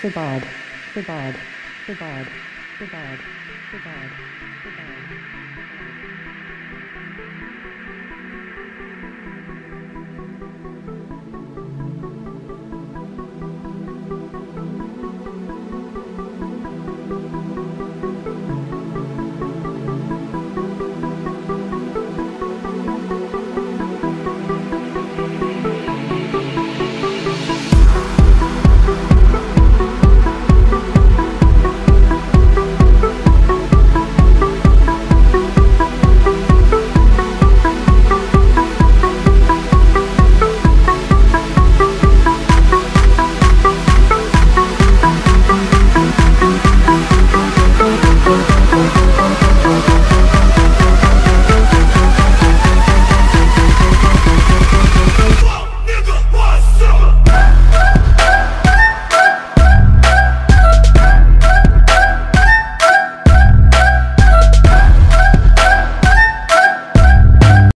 Sabad.